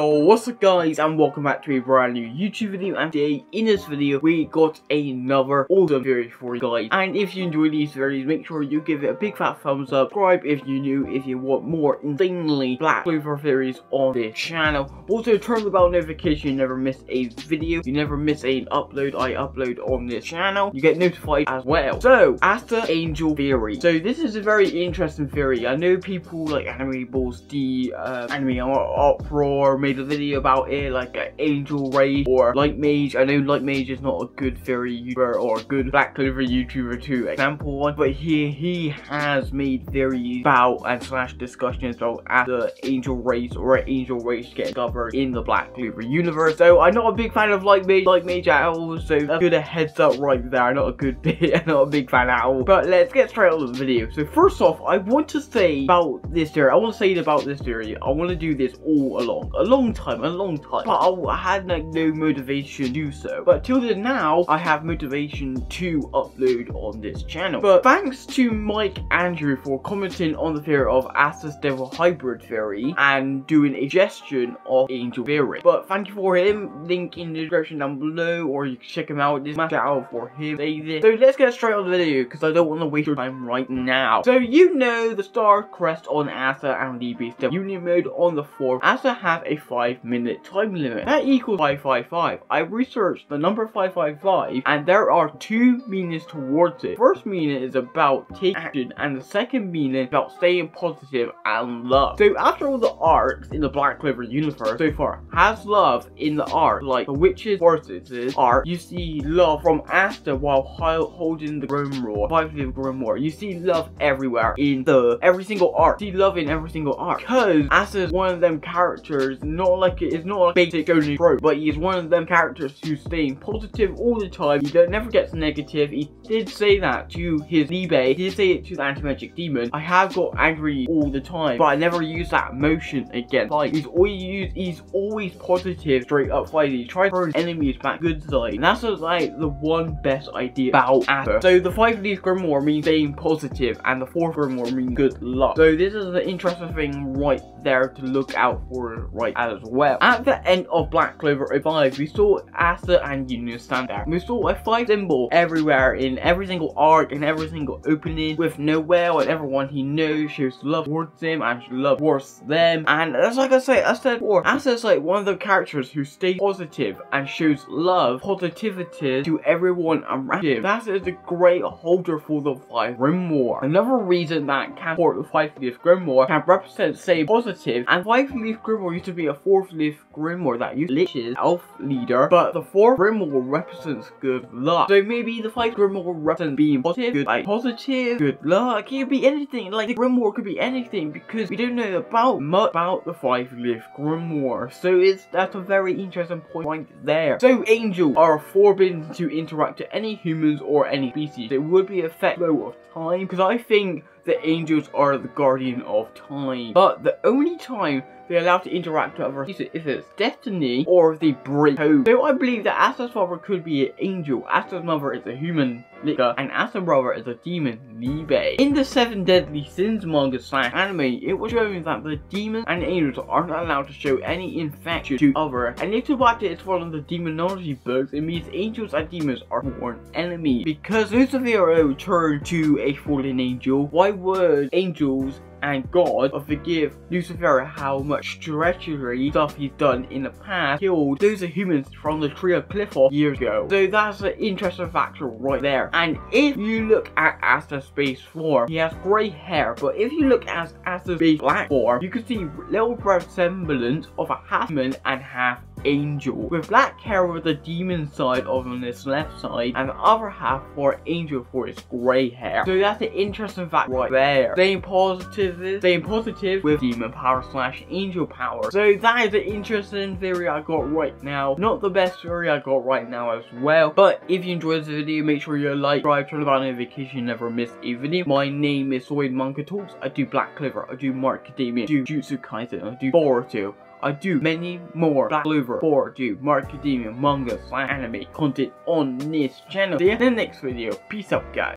Yo, what's up guys, and welcome back to a brand new YouTube video. And today in this video we got another awesome series for you guys, and if you enjoy these series make sure you give it a big fat thumbs up, subscribe if you're new, if you want more insanely Black Clover series on this channel. Also turn on the bell notification, you never miss a video, you never miss an upload I upload on this channel, you get notified as well. So Asta Angel Theory. So this is a very interesting theory. I know people like Anime Balls D, Anime Opera, or made a video about it, like an angel race or light mage. I know light mage is not a good fairy YouTuber or a good Black Clover YouTuber to example one, but he has made theories about and slash discussions about the angel race or an angel race getting covered in the Black Clover universe. So I'm not a big fan of light mage at all, so that's good, a heads up right there. I'm not a good bit, I'm not a big fan at all. But let's get straight on the video. So first off, I want to say about this theory, I want to do this all along. A long time, but I had like no motivation to do so. But till then now, I have motivation to upload on this channel. But thanks to Mike Andrew for commenting on the theory of Asta's Devil Hybrid Theory and doing a suggestion of Angel Theory. But thank you for him, link in the description down below, or you can check him out, this match out for him. So let's get straight on the video because I don't want to waste your time right now. So you know the star crest on Asta and the beast of union mode on the 4th. Asta has a 5-minute time limit that equals 555. I researched the number 555 and there are two meanings towards it. First meaning is about take action and the second meaning about staying positive and love. So after all the arcs in the Black Clover universe so far has love in the arc, like the witches forces arc, you see love from Asta while holding the Grimoire, fighting the Grimoire. You see love everywhere in every single arc. You see love in every single arc because Asta is one of them characters. It's not like basic only pro, but he's one of them characters who's staying positive all the time. He never gets negative. He did say that to his eBay. He did say it to the anti-magic demon. I have got angry all the time, but I never use that emotion again. Like he's always positive, straight up fighting. He tries to turn enemies back good side. And that's just, like the one best idea about Asta. So the 5 leaf grimoire means staying positive, and the 4th grimoire means good luck. So this is an interesting thing right there to look out for. Right as well. At the end of Black Clover 05, we saw Asta and Yuno stand there. We saw a 5 symbol everywhere in every single arc and every single opening with Noel and everyone he knows shows love towards him and love towards them. And that's like I said before, Asta is like one of the characters who stays positive and shows love, positivity to everyone around him. Asta is a great holder for the 5 grimoire. Another reason that can support the 5-leaf grimoire can represent staying positive, and 5-leaf grimoire used to be a 4th leaf grimoire that used liches, elf leader, but the 4th grimoire represents good luck. So maybe the 5th grimoire represents being positive, good luck. It could be anything. Like the grimoire could be anything because we don't know about much about the 5-leaf grimoire. So that's a very interesting point there. So angels are forbidden to interact with any humans or any species. It would be a flow of time because I think the angels are the guardian of time, but the only time they're allowed to interact with others is if it's destiny or if they break code. So I believe that Asta's father could be an angel, Asta's mother is a human, Lika, and Asta's brother is a demon, Libe. In the 7 Deadly Sins manga/anime, it was shown that the demons and angels aren't allowed to show any infection to others. And if you watch it, it's one of the demonology books. It means angels and demons are born enemies. Because Lucifero turned to a fallen angel, why would angels and God forgive Lucifero how much treachery stuff he's done in the past, killed those humans from the Tree of Cliff-Off years ago. So that's an interesting factor right there. And if you look at Asta's base form, he has grey hair, but if you look at Asta's base black form, you can see little resemblance of a half human and half angel, with black hair with the demon side of on this left side and the other half for angel for his grey hair. So that's an interesting fact right there. Staying positive with demon power / angel power. So that is an interesting theory I got right now. Not the best theory I got right now as well. But if you enjoyed this video, make sure you like, subscribe, turn on the bell notification, never miss a video. My name is Zoid MangaTalks. I do Black Clover, I do My Hero Academia, I do Jujutsu Kaisen, I do Boruto. I do many more Black Clover for you, My Hero Academia, manga / anime content on this channel. See you in the next video. Peace out guys.